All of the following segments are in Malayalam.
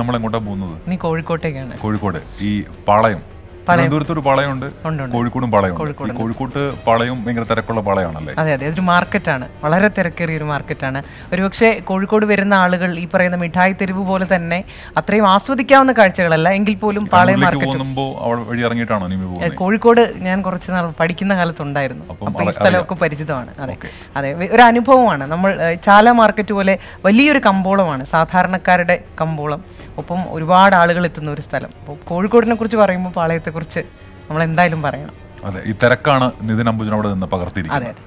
നീ കോഴിക്കോട്ടേക്കാണ്. കോഴിക്കോട് ഈ പാളയം, തിരുവനന്തപുരത്തൊരു പാളയമുണ്ട്, കോഴിക്കോടും പാളയമുണ്ട്. കോഴിക്കോട്ട് പാളയം ഭയങ്കര തിരക്കുള്ള പാളയമാണല്ലേ? അതെ അതെ, അതൊരു മാർക്കറ്റാണ്, വളരെ തിരക്കേറിയ ഒരു മാർക്കറ്റാണ്. ഒരുപക്ഷെ കോഴിക്കോട് വരുന്ന ആളുകൾ ഈ പറയുന്ന മിഠായി തെരുവ് പോലെ തന്നെ അത്രയും ആസ്വദിക്കാവുന്ന കാഴ്ചകളല്ല എങ്കിൽ പോലും പാളയം മാർക്കറ്റ് കോഴിക്കോട് ഞാൻ കുറച്ച് നാൾ പഠിക്കുന്ന കാലത്തുണ്ടായിരുന്നു, അപ്പോൾ ഈ സ്ഥലമൊക്കെ പരിചിതമാണ്. അതെ അതെ, ഒരു അനുഭവമാണ്. നമ്മൾ ചാല മാർക്കറ്റ് പോലെ വലിയൊരു കമ്പോളമാണ്, സാധാരണക്കാരുടെ കമ്പോളം, ഒപ്പം ഒരുപാട് ആളുകൾ എത്തുന്ന ഒരു സ്ഥലം. അപ്പോൾ കോഴിക്കോടിനെ കുറിച്ച് പറയുമ്പോൾ പാളയത്തെ കുറിച്ച് നമ്മൾ എന്തായാലും പറയണം. അതെ, ഈ തിരക്കാണ് നിതിൻ അംബുജൻ അവിടെ നിന്ന് പകർത്തിയിരിക്കുന്നത്. അതെ അതെ.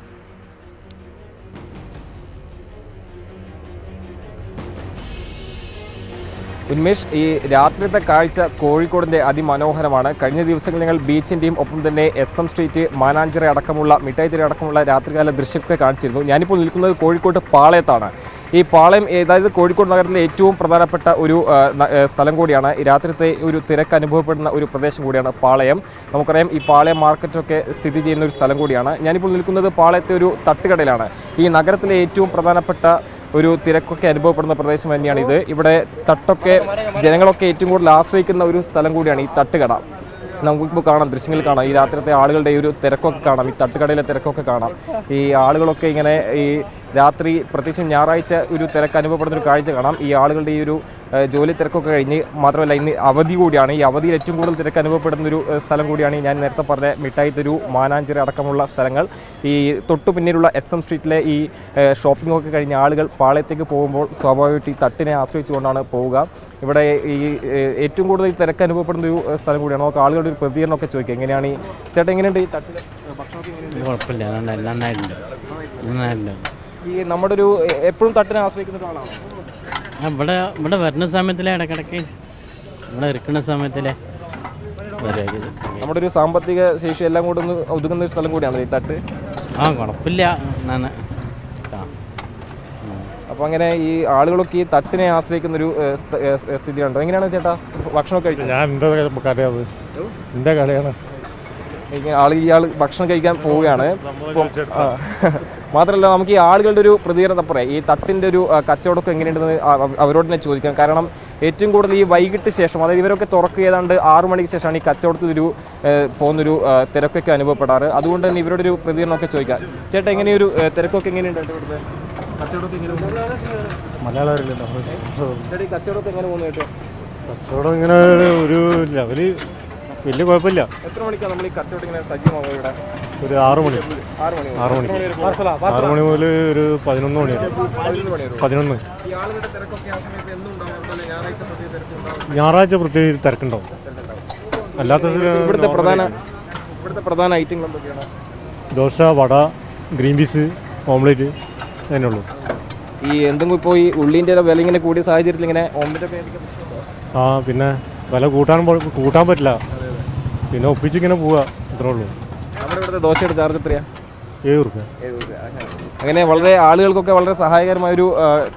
ഉന്മേഷ്, ഈ രാത്രിത്തെ കാഴ്ച കോഴിക്കോടിൻ്റെ അതിമനോഹരമാണ്. കഴിഞ്ഞ ദിവസങ്ങളിൽ ഞങ്ങൾ ബീച്ചിൻ്റെയും ഒപ്പം തന്നെ SM സ്ട്രീറ്റ്, മാനാഞ്ചിറ അടക്കമുള്ള മിഠായിത്തിരി അടക്കമുള്ള രാത്രികാല ദൃശ്യമൊക്കെ കാണിച്ചിരുന്നു. ഞാനിപ്പോൾ നിൽക്കുന്നത് കോഴിക്കോട് പാളയത്താണ്. ഈ പാളയം അതായത് കോഴിക്കോട് നഗരത്തിലെ ഏറ്റവും പ്രധാനപ്പെട്ട ഒരു സ്ഥലം കൂടിയാണ്. ഈ രാത്രിത്തെ ഒരു തിരക്ക് അനുഭവപ്പെടുന്ന ഒരു പ്രദേശം കൂടിയാണ് പാളയം. നമുക്കറിയാം ഈ പാളയം മാർക്കറ്റൊക്കെ സ്ഥിതി ചെയ്യുന്ന ഒരു സ്ഥലം കൂടിയാണ്. ഞാനിപ്പോൾ നിൽക്കുന്നത് പാളയത്തെ ഒരു തട്ടുകടയിലാണ്. ഈ നഗരത്തിലെ ഏറ്റവും പ്രധാനപ്പെട്ട ഒരു തിരക്കൊക്കെ അനുഭവപ്പെടുന്ന പ്രദേശം തന്നെയാണിത്. ഇവിടെ തട്ടൊക്കെ ജനങ്ങളൊക്കെ ഏറ്റവും കൂടുതൽ ആശ്രയിക്കുന്ന ഒരു സ്ഥലം കൂടിയാണ് ഈ തട്ടുകട. നമുക്കിപ്പോൾ കാണാം, ദൃശ്യങ്ങൾ കാണാം, ഈ രാത്രിത്തെ ആളുകളുടെ ഒരു തിരക്കൊക്കെ കാണാം, ഈ തട്ടുകടയിലെ തിരക്കൊക്കെ കാണാം. ഈ ആളുകളൊക്കെ ഇങ്ങനെ ഈ രാത്രി പ്രത്യേകിച്ചും ഞായറാഴ്ച ഒരു തിരക്ക് അനുഭവപ്പെടുന്ന ഒരു കാഴ്ച കാണാം. ഈ ആളുകളുടെ ഈ ഒരു ജോലി തിരക്കൊക്കെ കഴിഞ്ഞ്, മാത്രമല്ല ഇന്ന് അവധി കൂടിയാണ്. ഈ അവധിയിൽ ഏറ്റവും കൂടുതൽ തിരക്ക് അനുഭവപ്പെടുന്നൊരു സ്ഥലം കൂടിയാണ് ഞാൻ നേരത്തെ പറഞ്ഞ മിഠായി തെരു, മാനാഞ്ചിറ അടക്കമുള്ള സ്ഥലങ്ങൾ. ഈ തൊട്ടു പിന്നിലുള്ള SM സ്ട്രീറ്റിലെ ഈ ഷോപ്പിംഗ് ഒക്കെ കഴിഞ്ഞ ആളുകൾ പാളയത്തേക്ക് പോകുമ്പോൾ സ്വാഭാവികമായിട്ട് ഈ തട്ടിനെ ആശ്രയിച്ചുകൊണ്ടാണ് പോവുക. ഇവിടെ ഈ ഏറ്റവും കൂടുതൽ ഈ തിരക്ക് അനുഭവപ്പെടുന്ന ഒരു സ്ഥലം കൂടിയാണ്. നമുക്ക് ആളുകളുടെ ഒരു പ്രതികരണമൊക്കെ ചോദിക്കുക. എങ്ങനെയാണ് ഈ ചേട്ടൻ, എങ്ങനെയുണ്ട് ഈ തട്ടിൽ ഭക്ഷണം? ഈ നമ്മുടെ ഒരു എപ്പോഴും തട്ടിനെ ആശ്രയിക്കുന്ന ആളാണ്. ഇവിടെ ഇവിടെ വരുന്ന സമയത്തിലെ ഇടയ്ക്കിടയ്ക്ക് ഇവിടെ ഇരിക്കുന്ന സമയത്തിലെ നമ്മുടെ ഒരു സാമ്പത്തിക ശേഷി എല്ലാം കൂടെ ഒന്ന് ഒതുങ്ങുന്ന ഒരു സ്ഥലം കൂടിയാണ് ഈ തട്ട്. ആ കുഴപ്പമില്ല. അപ്പോൾ അങ്ങനെ ഈ ആളുകളൊക്കെ ഈ തട്ടിനെ ആശ്രയിക്കുന്നൊരു സ്ഥിതിയുണ്ട്. എങ്ങനെയാണ് ചേട്ടാ ഭക്ഷണമൊക്കെ കഴിക്കുന്നത്? ഞാൻ ഇയാൾ ഭക്ഷണം കഴിക്കാൻ പോവുകയാണ്. മാത്രമല്ല നമുക്ക് ഈ ആളുകളുടെ ഒരു പ്രതികരണം പറയാം. ഈ തട്ടിൻ്റെ ഒരു കച്ചവടമൊക്കെ എങ്ങനെയുണ്ടെന്ന് അവരോട് തന്നെ ചോദിക്കാം. കാരണം ഏറ്റവും കൂടുതൽ ഈ വൈകിട്ട് ശേഷം, അതായത് ഇവരൊക്കെ തുറക്കുക ഏതാണ്ട് 6 മണിക്ക് ശേഷമാണ് ഈ കച്ചവടത്തിലൊരു പോകുന്നൊരു തിരക്കൊക്കെ അനുഭവപ്പെടാറ്. അതുകൊണ്ട് തന്നെ ഇവരുടെ ഒരു പ്രതികരണമൊക്കെ ചോദിക്കാം. ചേട്ടാ, എങ്ങനെയൊരു തിരക്കൊക്കെ എങ്ങനെയുണ്ട് ഇവിടുത്തെ കച്ചവടമൊക്കെ? എങ്ങനെ കച്ചവടമൊക്കെ എങ്ങനെ പോകുന്നു കേട്ടോ? കച്ചവടം ഇങ്ങനെ ഒരു ലെവല് വലിയ കുഴപ്പമില്ല. എത്ര മണിക്കാണ് നമ്മൾ ഈ കച്ചവടം ഇങ്ങനെ സജീവമാകും ഇവിടെ? ഒരു 6 മണി. 6 മണി മുതൽ ഒരു 11 മണി. ഞായറാഴ്ച പ്രത്യേകിച്ച് തിരക്കുണ്ടാവും. അല്ലാത്ത പ്രധാന ഐറ്റങ്ങൾ എന്തൊക്കെയാണ്? Dosa, vada, green peas, omelette തന്നെയുള്ളൂ. ഈ എന്തെങ്കിലും ഇപ്പോൾ ഈ ഉള്ളിൻ്റെ വില ഇങ്ങനെ കൂടിയ സാഹചര്യത്തിൽ ഇങ്ങനെ ഓംലെറ്റ്? ആ, പിന്നെ വില കൂട്ടാൻ പറ്റില്ല, പിന്നെ ഒപ്പിച്ചിങ്ങനെ പോവുക, അത്രേ ഉള്ളൂ. നമ്മുടെ ഇവിടുത്തെ ദോശയുടെ ചാർജ് എത്രയാണ്? 7 രൂപ. അങ്ങനെ വളരെ ആളുകൾക്കൊക്കെ വളരെ സഹായകരമായൊരു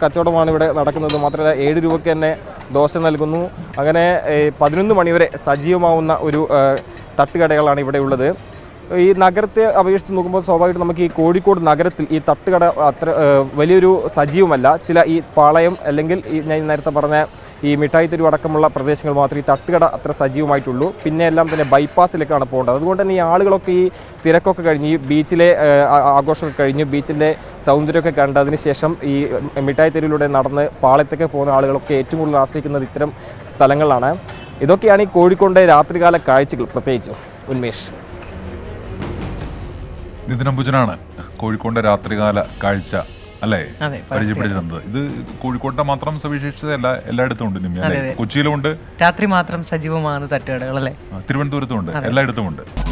കച്ചവടമാണ് ഇവിടെ നടക്കുന്നത്. മാത്രമല്ല 7 രൂപയ്ക്ക് തന്നെ ദോശ നൽകുന്നു. അങ്ങനെ 11 മണിവരെ സജീവമാവുന്ന ഒരു തട്ടുകടകളാണ് ഇവിടെ ഉള്ളത്. ഈ നഗരത്തെ അപേക്ഷിച്ച് നോക്കുമ്പോൾ സ്വാഭാവികമായിട്ട് നമുക്ക് ഈ കോഴിക്കോട് നഗരത്തിൽ ഈ തട്ടുകട അത്ര വലിയൊരു സജീവമല്ല. ചില ഈ പാളയം അല്ലെങ്കിൽ ഈ ഞാൻ നേരത്തെ പറഞ്ഞ ഈ മിഠായി തെരുവ് അടക്കമുള്ള പ്രദേശങ്ങൾ മാത്രമേ ഈ തട്ടുകട അത്ര സജീവമായിട്ടുള്ളൂ. പിന്നെ എല്ലാം തന്നെ ബൈപ്പാസിലേക്കാണ് പോകേണ്ടത്. അതുകൊണ്ട് തന്നെ ഈ ആളുകളൊക്കെ ഈ തിരക്കൊക്കെ കഴിഞ്ഞ്, ഈ ബീച്ചിലെ ആഘോഷമൊക്കെ കഴിഞ്ഞ്, ബീച്ചിൻ്റെ സൗന്ദര്യമൊക്കെ കണ്ടതിന് ശേഷം ഈ മിഠായി തെരുവിലൂടെ നടന്ന് പാളയത്തേക്ക് പോകുന്ന ആളുകളൊക്കെ ഏറ്റവും കൂടുതൽ ആശ്രയിക്കുന്നത് ഇത്തരം സ്ഥലങ്ങളിലാണ്. ഇതൊക്കെയാണ് ഈ കോഴിക്കോടിൻ്റെ രാത്രികാല കാഴ്ചകൾ. പ്രത്യേകിച്ച് ഉന്മേഷ്, നിതിൻ അംബുജനാണ് കോഴിക്കോടിൻ്റെ രാത്രികാല കാഴ്ച അല്ലേ പരിചയപ്പെടുന്നത്. ഇത് കോഴിക്കോട്ടെ മാത്രം സവിശേഷതയല്ല, എല്ലായിടത്തും ഉണ്ട്. കൊച്ചിയിലും ഉണ്ട് രാത്രി മാത്രം സജീവമാകുന്ന തട്ടുകടകൾ, തിരുവനന്തപുരത്തും ഉണ്ട്, എല്ലായിടത്തും ഉണ്ട്.